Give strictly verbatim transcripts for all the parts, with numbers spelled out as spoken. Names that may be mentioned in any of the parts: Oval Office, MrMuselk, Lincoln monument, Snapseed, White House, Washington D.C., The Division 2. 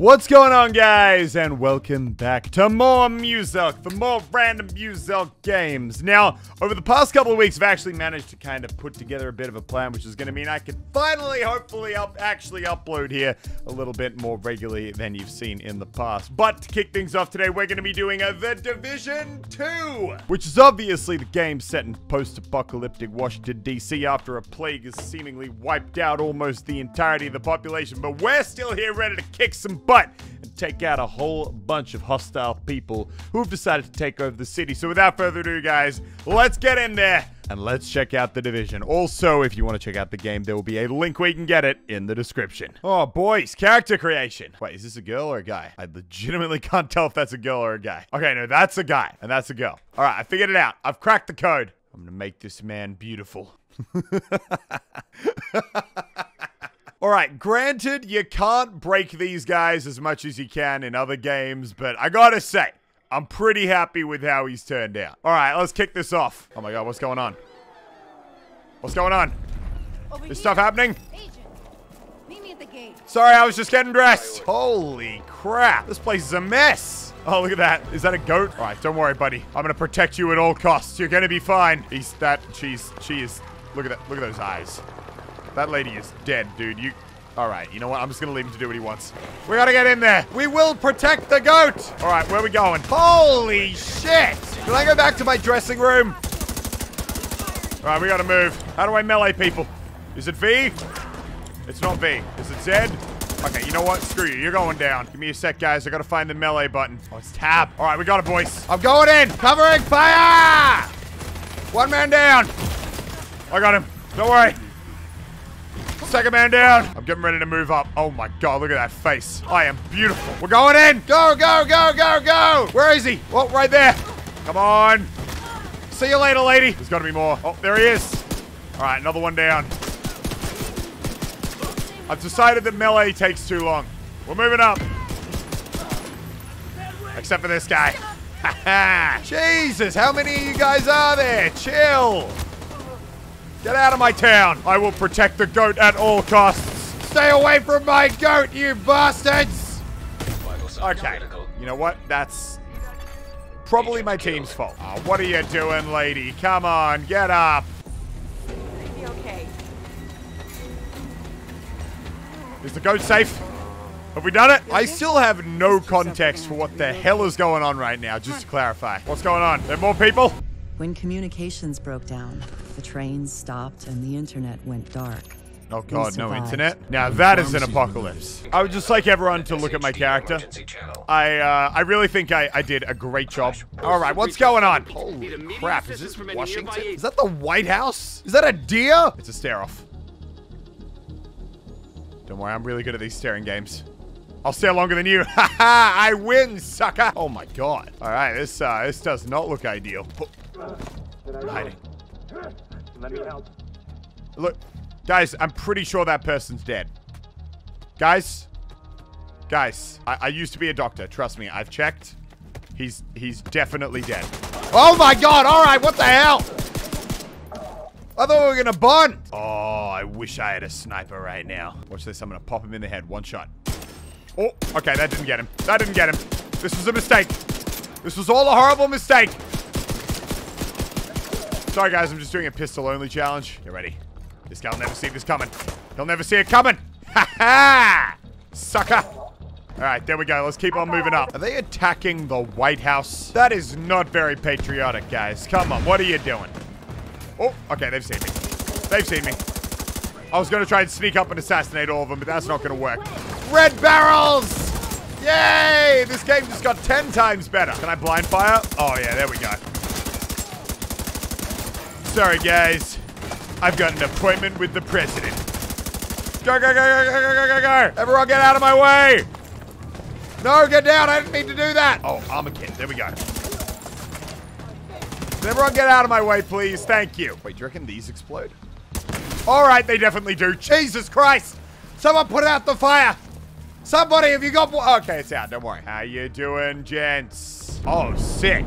What's going on, guys, and welcome back to more MrMuselk for more random MrMuselk games. Now, over the past couple of weeks, I've actually managed to kind of put together a bit of a plan, which is going to mean I can finally, hopefully, up actually upload here a little bit more regularly than you've seen in the past. But to kick things off today, we're going to be doing a The Division two, which is obviously the game set in post-apocalyptic Washington, D C after a plague has seemingly wiped out almost the entirety of the population, but we're still here ready to kick some butt. But take out a whole bunch of hostile people who've decided to take over the city. So without further ado, guys, let's get in there and let's check out The Division. Also, if you want to check out the game, there will be a link where you can get it in the description. Oh, boys, character creation. Wait, is this a girl or a guy? I legitimately can't tell if that's a girl or a guy. Okay, no, that's a guy and that's a girl. All right, I figured it out. I've cracked the code. I'm gonna make this man beautiful. All right, granted, you can't break these guys as much as you can in other games, but I gotta say, I'm pretty happy with how he's turned out. All right, let's kick this off. Oh my God, what's going on? What's going on? Over Is here. Stuff happening? Agent, meet me at the gate. Sorry, I was just getting dressed. Holy crap, this place is a mess. Oh, look at that. Is that a goat? All right, don't worry, buddy. I'm gonna protect you at all costs. You're gonna be fine. He's that, she's, she is, look at that, look at those eyes. That lady is dead, dude. You... All right, you know what? I'm just going to leave him to do what he wants. We got to get in there. We will protect the goat. All right, where are we going? Holy shit. Can I go back to my dressing room? All right, we got to move. How do I melee people? Is it V? It's not V. Is it Z? Okay, you know what? Screw you. You're going down. Give me a sec, guys. I got to find the melee button. Oh, it's tab. All right, we got it, boys. I'm going in. Covering fire. One man down. I got him. Don't worry. Second man down. I'm getting ready to move up. Oh my God, look at that face. I am beautiful. We're going in. Go, go, go, go, go. Where is he? Oh, right there. Come on. See you later, lady. There's gotta be more. Oh, there he is. All right, another one down. I've decided that melee takes too long. We're moving up. Except for this guy. Jesus, how many of you guys are there? Chill. Get out of my town! I will protect the goat at all costs! Stay away from my goat, you bastards! Okay, you know what? That's probably my team's fault. Oh, what are you doing, lady? Come on, get up! Is the goat safe? Have we done it? I still have no context for what the hell is going on right now, just to clarify. What's going on? There are more people? When communications broke down, the trains stopped and the internet went dark. Oh God, no internet? Now that is an apocalypse. I would just like everyone to look at my character. I uh, I really think I, I did a great job. All right, what's going on? Holy crap, is this Washington? Is that the White House? Is that a deer? It's a stare-off. Don't worry, I'm really good at these staring games. I'll stay longer than you. Ha ha, I win, sucker. Oh my God. All right, this, uh, this does not look ideal. Hiding. Let me help. Look, guys, I'm pretty sure that person's dead. Guys, guys, I, I used to be a doctor. Trust me, I've checked. He's, he's definitely dead. Oh my God, all right, what the hell? I thought we were gonna bond. Oh, I wish I had a sniper right now. Watch this, I'm gonna pop him in the head, one shot. Oh, okay, that didn't get him. That didn't get him. This was a mistake. This was all a horrible mistake. Sorry, guys, I'm just doing a pistol-only challenge. Get ready. This guy'll never see this coming. He'll never see it coming. Ha-ha! Sucker. All right, there we go. Let's keep on moving up. Are they attacking the White House? That is not very patriotic, guys. Come on, what are you doing? Oh, okay, they've seen me. They've seen me. I was going to try and sneak up and assassinate all of them, but that's not going to work. Red barrels! Yay! This game just got ten times better. Can I blind fire? Oh, yeah, there we go. Sorry, guys. I've got an appointment with the president. Go, go, go, go, go, go, go, go, go. Everyone get out of my way. No, get down. I didn't mean to do that. Oh, I'm a kid. There we go. Everyone get out of my way, please. Thank you. Wait, do you reckon these explode? All right, they definitely do. Jesus Christ. Someone put out the fire. Somebody, have you got... Okay, it's out. Don't worry. How you doing, gents? Oh, sick.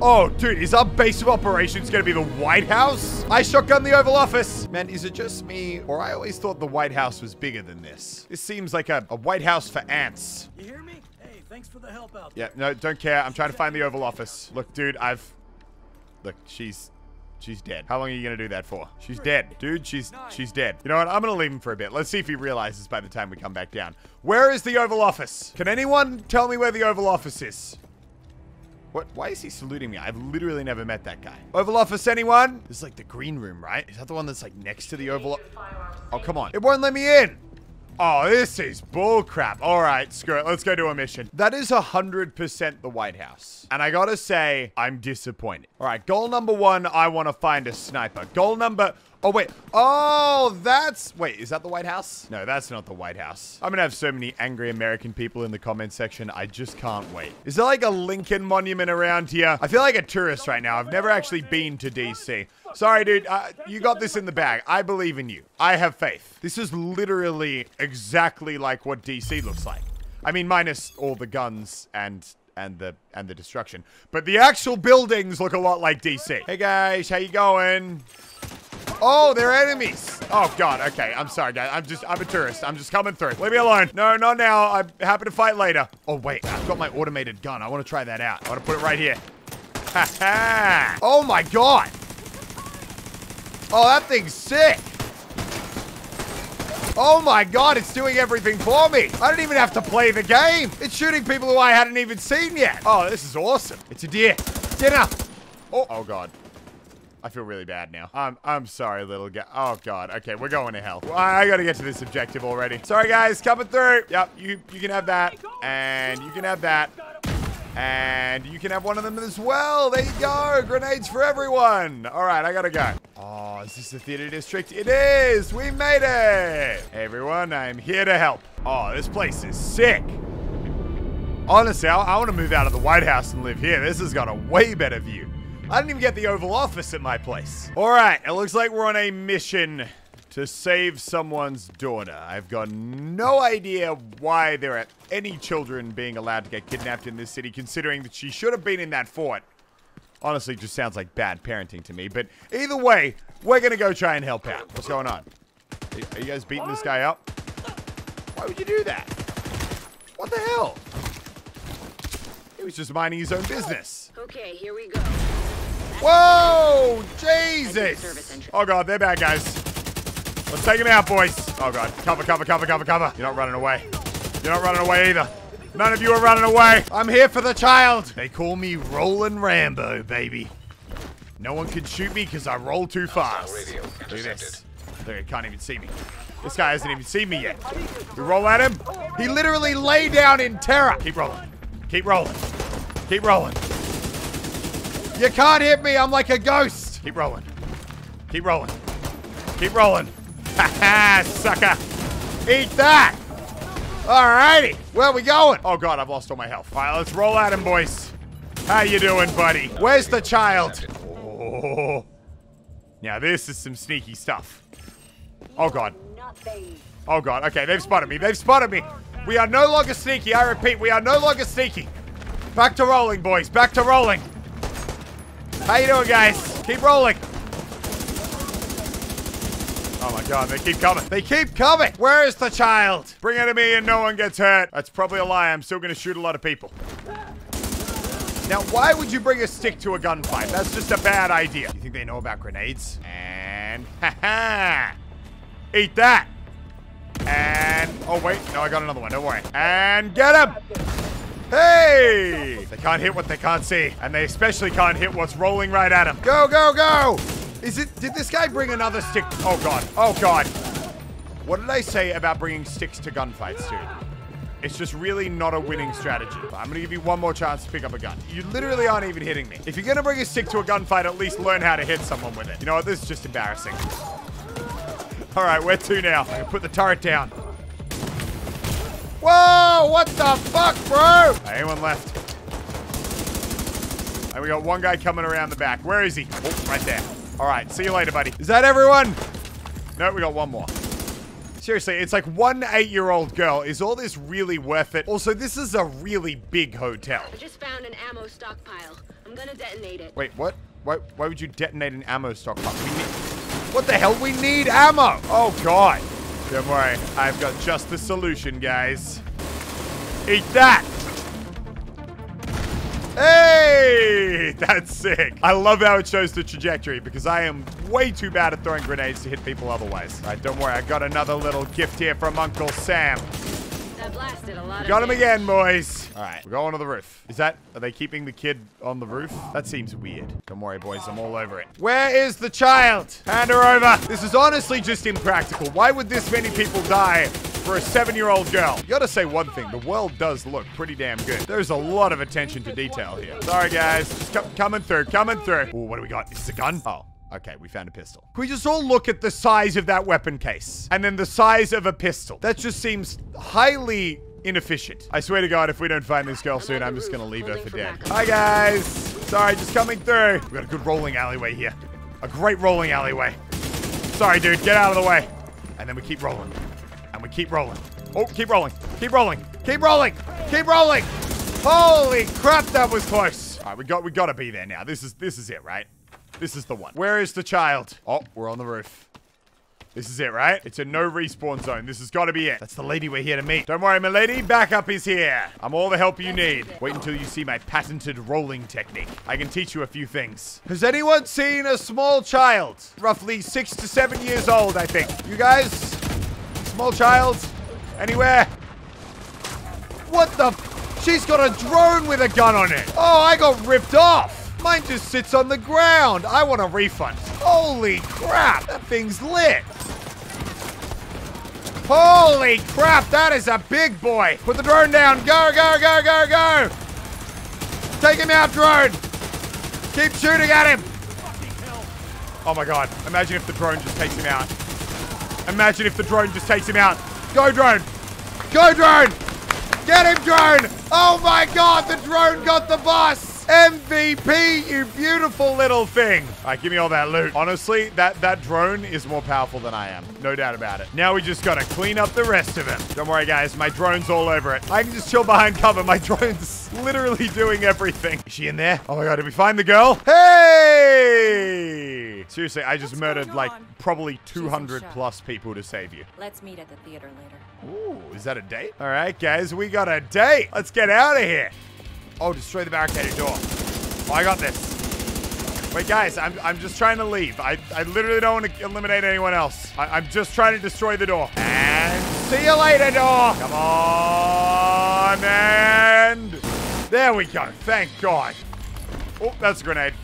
Oh, dude, is our base of operations gonna be the White House? I shotgun the Oval Office. Man, is it just me? Or I always thought the White House was bigger than this. This seems like a, a White House for ants. You hear me? Hey, thanks for the help out there. Yeah, no, don't care. I'm trying to find the Oval Office. Look, dude, I've... Look, she's... She's dead. How long are you gonna do that for? She's dead. Dude, she's she's dead. You know what? I'm gonna leave him for a bit. Let's see if he realizes by the time we come back down. Where is the Oval Office? Can anyone tell me where the Oval Office is? What? Why is he saluting me? I've literally never met that guy. Oval Office, anyone? This is like the green room, right? Is that the one that's like next to the Oval Office? Oh, come on. It won't let me in. Oh, this is bullcrap. All right, screw it. Let's go to a mission. That is one hundred percent the White House. And I gotta say, I'm disappointed. All right, goal number one, I wanna find a sniper. Goal number... Oh, wait. Oh, that's... Wait, is that the White House? No, that's not the White House. I'm gonna have so many angry American people in the comment section. I just can't wait. Is there like a Lincoln monument around here? I feel like a tourist right now. I've never actually been to D C Sorry, dude. Uh, you got this in the bag. I believe in you. I have faith. This is literally exactly like what D C looks like. I mean, minus all the guns and... and the and the destruction. But the actual buildings look a lot like D C Hey, guys. How you going? Oh, they're enemies. Oh, God. Okay. I'm sorry, guys. I'm just, I'm a tourist. I'm just coming through. Leave me alone. No, not now. I'm happy to fight later. Oh, wait. I've got my automated gun. I want to try that out. I want to put it right here. Ha ha. Oh, my God. Oh, that thing's sick. Oh, my God. It's doing everything for me. I don't even have to play the game. It's shooting people who I hadn't even seen yet. Oh, this is awesome. It's a deer. Get up. Oh, oh, God. I feel really bad now. I'm, I'm sorry, little guy. Oh, God. Okay, we're going to hell. I, I gotta get to this objective already. Sorry, guys. Coming through. Yep, you, you can have that. And you can have that. And you can have one of them as well. There you go. Grenades for everyone. All right, I gotta go. Oh, is this the theater district? It is. We made it. Hey, everyone, I'm here to help. Oh, this place is sick. Honestly, I, I want to move out of the White House and live here. This has got a way better view. I didn't even get the Oval Office at my place. All right, it looks like we're on a mission to save someone's daughter. I've got no idea why there are any children being allowed to get kidnapped in this city, considering that she should have been in that fort. Honestly, just sounds like bad parenting to me. But either way, we're going to go try and help out. What's going on? Are you guys beating this guy up? Why would you do that? What the hell? He was just minding his own business. Okay, here we go. Whoa! Jesus! Oh, God, they're bad guys. Let's take him out, boys. Oh, God. Cover, cover, cover, cover, cover. You're not running away. You're not running away either. None of you are running away. I'm here for the child. They call me Rollin' Rambo, baby. No one can shoot me because I roll too fast. Look at this. They can't even see me. This guy hasn't even seen me yet. We roll at him. He literally lay down in terror. Keep rolling. Keep rolling. Keep rolling. You can't hit me. I'm like a ghost. Keep rolling. Keep rolling. Keep rolling. Ha ha, sucker. Eat that. Alrighty. Where are we going? Oh, God, I've lost all my health. All right, let's roll at him, boys. How you doing, buddy? Where's the child? Oh. Now, this is some sneaky stuff. Oh, God. Oh, God. Okay, they've spotted me. They've spotted me. We are no longer sneaky. I repeat, we are no longer sneaky. Back to rolling, boys. Back to rolling. How you doing, guys? Keep rolling. Oh, my God. They keep coming. They keep coming. Where is the child? Bring it to me and no one gets hurt. That's probably a lie. I'm still going to shoot a lot of people. Now, why would you bring a stick to a gunfight? That's just a bad idea. You think they know about grenades? And... Ha-ha! Eat that! And... Oh, wait. No, I got another one. Don't worry. And get him! Hey! They can't hit what they can't see. And they especially can't hit what's rolling right at them. Go, go, go! Is it... Did this guy bring another stick? Oh, God. Oh, God. What did I say about bringing sticks to gunfights, dude? It's just really not a winning strategy. I'm going to give you one more chance to pick up a gun. You literally aren't even hitting me. If you're going to bring a stick to a gunfight, at least learn how to hit someone with it. You know what? This is just embarrassing. All right, where to now? I can put the turret down. Whoa, what the fuck, bro? Anyone left? And we got one guy coming around the back. Where is he? Oh, right there. All right, see you later, buddy. Is that everyone? No, we got one more. Seriously, it's like one eight-year-old girl. Is all this really worth it? Also, this is a really big hotel. I just found an ammo stockpile. I'm gonna detonate it. Wait, what? Why, why would you detonate an ammo stockpile? We need... What the hell? We need ammo! Oh, God. Don't worry. I've got just the solution, guys. Eat that! Hey! That's sick. I love how it shows the trajectory because I am way too bad at throwing grenades to hit people otherwise. All right, don't worry. I got another little gift here from Uncle Sam. That blasted a lot. Got him again, boys. All right, we're going to the roof. Is that... Are they keeping the kid on the roof? That seems weird. Don't worry, boys. I'm all over it. Where is the child? Hand her over. This is honestly just impractical. Why would this many people die for a seven-year-old girl? You gotta say one thing. The world does look pretty damn good. There's a lot of attention to detail here. Sorry, guys. Just com coming through. Coming through. Ooh, what do we got? Is this a gun? Oh. Okay, we found a pistol. Can we just all look at the size of that weapon case? And then the size of a pistol. That just seems highly inefficient. I swear to God, if we don't find this girl soon, I'm just gonna leave her for dead. Hi, guys. Sorry, just coming through. We've got a good rolling alleyway here. A great rolling alleyway. Sorry, dude. Get out of the way. And then we keep rolling. And we keep rolling. Oh, keep rolling. Keep rolling. Keep rolling. Keep rolling. Holy crap, that was close. All right, we got, we gotta be there now. This is, this is it, right? This is the one. Where is the child? Oh, we're on the roof. This is it, right? It's a no respawn zone. This has got to be it. That's the lady we're here to meet. Don't worry, my lady. Backup is here. I'm all the help you need. Wait until you see my patented rolling technique. I can teach you a few things. Has anyone seen a small child? Roughly six to seven years old, I think. You guys? Small child? Anywhere? What the? She's got a drone with a gun on it. Oh, I got ripped off. Mine just sits on the ground. I want a refund. Holy crap. That thing's lit. Holy crap. That is a big boy. Put the drone down. Go, go, go, go, go. Take him out, drone. Keep shooting at him. Oh, my God. Imagine if the drone just takes him out. Imagine if the drone just takes him out. Go, drone. Go, drone. Get him, drone. Oh, my God. The drone got the boss. M V P, you beautiful little thing. All right, give me all that loot. Honestly, that, that drone is more powerful than I am. No doubt about it. Now we just got to clean up the rest of him. Don't worry, guys. My drone's all over it. I can just chill behind cover. My drone's literally doing everything. Is she in there? Oh, my God. Did we find the girl? Hey! Seriously, I just What's murdered, like, probably two hundred plus people to save you. Let's meet at the theater later. Ooh, is that a date? All right, guys. We got a date. Let's get out of here. Oh, destroy the barricaded door. Oh, I got this. Wait, guys, I'm, I'm just trying to leave. I, I literally don't want to eliminate anyone else. I, I'm just trying to destroy the door. And see you later, door. Come on, and there we go. Thank God. Oh, that's a grenade.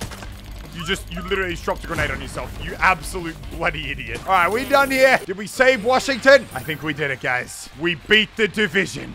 You just, you literally dropped a grenade on yourself. You absolute bloody idiot. All right, we done here. Did we save Washington? I think we did it, guys. We beat the division.